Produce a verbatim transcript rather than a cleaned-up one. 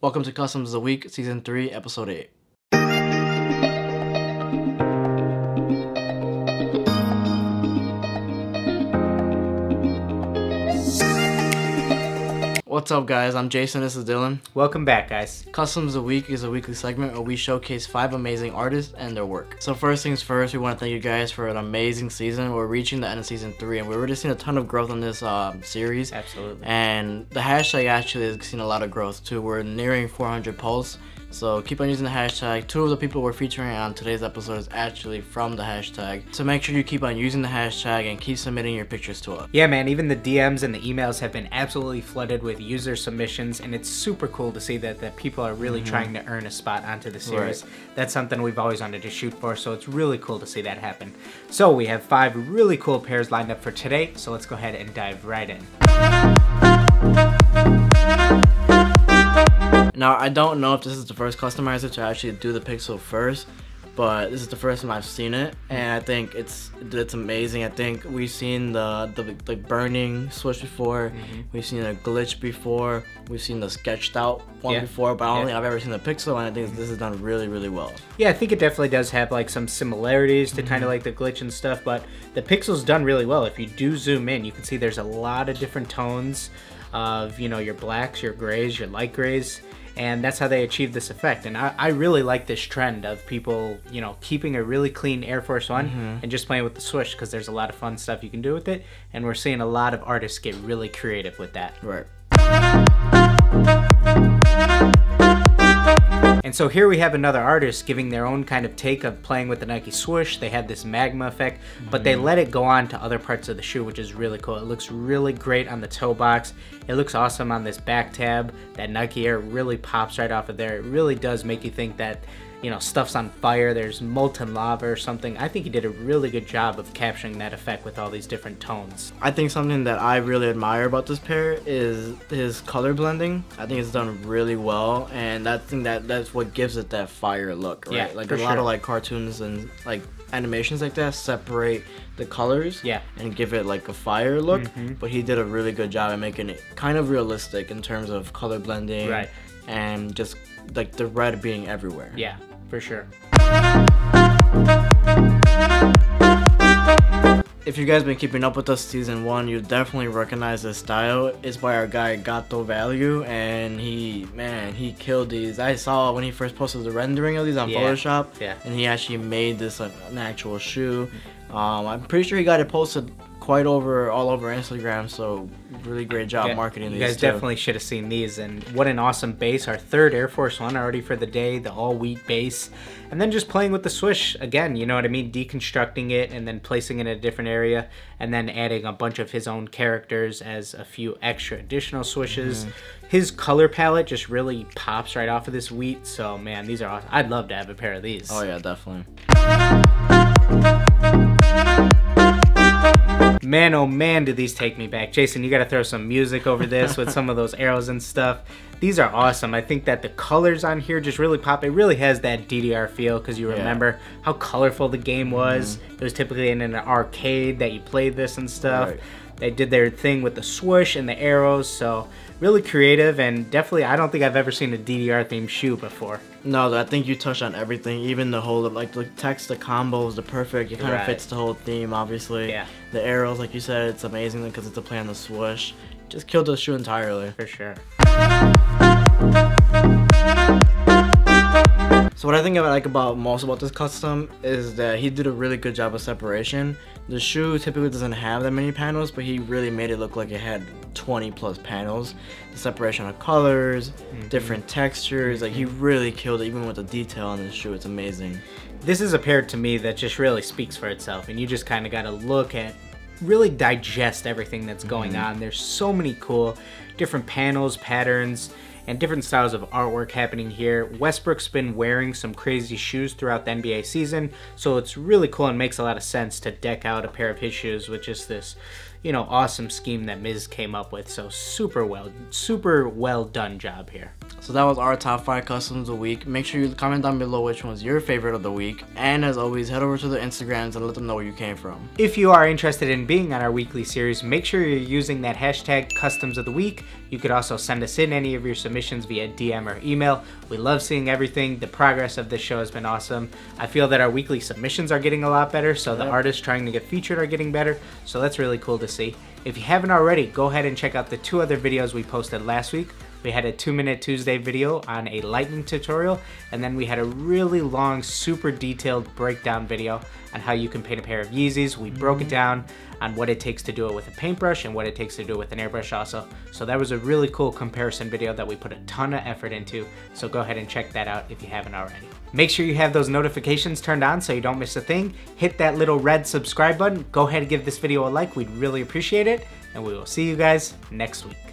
Welcome to Customs of the Week, Season three, Episode eight. What's up guys, I'm Jason, this is Dylan. Welcome back guys. Customs of the Week is a weekly segment where we showcase five amazing artists and their work. So first things first, we want to thank you guys for an amazing season. We're reaching the end of season three and we're really seeing a ton of growth on this uh, series. Absolutely. And the hashtag actually has seen a lot of growth too. We're nearing four hundred posts. So keep on using the hashtag. Two of the people we're featuring on today's episode is actually from the hashtag. So make sure you keep on using the hashtag and keep submitting your pictures to us. Yeah man, even the D Ms and the emails have been absolutely flooded with user submissions, and it's super cool to see that, that people are really mm-hmm. trying to earn a spot onto the series. Right. That's something we've always wanted to shoot for, so it's really cool to see that happen. So we have five really cool pairs lined up for today, so let's go ahead and dive right in. Now, I don't know if this is the first customizer to actually do the pixel first, but this is the first time I've seen it, and I think it's it's amazing. I think we've seen the the, the burning switch before, mm-hmm. we've seen a glitch before, we've seen the sketched out one yeah. before, but I don't yeah. think I've ever seen the pixel, and I think this is done really, really well. Yeah, I think it definitely does have like some similarities to mm-hmm. kind of like the glitch and stuff, but the pixel's done really well. If you do zoom in, you can see there's a lot of different tones of, you know, your blacks, your grays, your light grays, and that's how they achieve this effect. And I, I really like this trend of people, you know, keeping a really clean Air Force One mm-hmm. and just playing with the swoosh, because there's a lot of fun stuff you can do with it, and we're seeing a lot of artists get really creative with that. Right. And so here we have another artist giving their own kind of take of playing with the Nike swoosh. They had this magma effect, but they let it go on to other parts of the shoe, which is really cool. It looks really great on the toe box. It looks awesome on this back tab. That Nike Air really pops right off of there. It really does make you think that, you know, stuff's on fire, there's molten lava or something. I think he did a really good job of capturing that effect with all these different tones. I think something that I really admire about this pair is his color blending. I think it's done really well, and I think that that's what gives it that fire look, right? Yeah, like a lot sure. of like cartoons and like animations like that separate the colors yeah. and give it like a fire look, mm-hmm. but he did a really good job at making it kind of realistic in terms of color blending right. and just like the red being everywhere. Yeah, for sure. If you guys been keeping up with us season one, you definitely recognize this style. It's by our guy Gato Value, and he, man, he killed these. I saw when he first posted the rendering of these on yeah. Photoshop, yeah. and he actually made this like, an actual shoe. Um, I'm pretty sure he got it posted quite over all over Instagram, so really great job yeah, marketing these. You guys too. Definitely should have seen these, and what an awesome base. Our third Air Force One already for the day, the all wheat base, and then just playing with the swoosh again, you know what I mean, deconstructing it and then placing it in a different area, and then adding a bunch of his own characters as a few extra additional swooshes. Mm-hmm. His color palette just really pops right off of this wheat, so man, these are awesome. I'd love to have a pair of these. Oh yeah, definitely. Man, oh man, do these take me back. Jason, you gotta throw some music over this with some of those arrows and stuff. These are awesome. I think that the colors on here just really pop. It really has that D D R feel, because you remember yeah. how colorful the game was. Mm-hmm. It was typically in an arcade that you played this and stuff. Right. They did their thing with the swoosh and the arrows, so really creative, and definitely I don't think I've ever seen a D D R themed shoe before. No, I think you touched on everything, even the whole, like the text, the combos, the perfect, it kind right. of fits the whole theme, obviously. Yeah. The arrows, like you said, it's amazing because it's a play on the swoosh. Just killed the shoe entirely. For sure. So what I think I like about most about this custom is that he did a really good job of separation. The shoe typically doesn't have that many panels, but he really made it look like it had twenty plus panels. The separation of colors, mm-hmm. different textures, like he really killed it even with the detail on this shoe. It's amazing. This is a pair to me that just really speaks for itself, and you just kind of got to look at, really digest everything that's going mm-hmm. on. There's so many cool different panels, patterns, and different styles of artwork happening here. Westbrook's been wearing some crazy shoes throughout the N B A season, so it's really cool and makes a lot of sense to deck out a pair of his shoes with just this, you know, awesome scheme that Miz came up with. So super well, super well done job here. So that was our top five customs of the week. Make sure you comment down below which one's your favorite of the week. And as always, head over to their Instagrams and let them know where you came from. If you are interested in being on our weekly series, make sure you're using that hashtag customs of the week You could also send us in any of your submissions via D M or email. We love seeing everything. The progress of this show has been awesome. I feel that our weekly submissions are getting a lot better, so yep. the artists trying to get featured are getting better, so that's really cool to see. If you haven't already, go ahead and check out the two other videos we posted last week. We had a two-minute Tuesday video on a lightning tutorial, and then we had a really long, super detailed breakdown video on how you can paint a pair of Yeezys. We mm-hmm. broke it down on what it takes to do it with a paintbrush and what it takes to do it with an airbrush also. So that was a really cool comparison video that we put a ton of effort into, so go ahead and check that out if you haven't already. Make sure you have those notifications turned on so you don't miss a thing. Hit that little red subscribe button. Go ahead and give this video a like. We'd really appreciate it, and we will see you guys next week.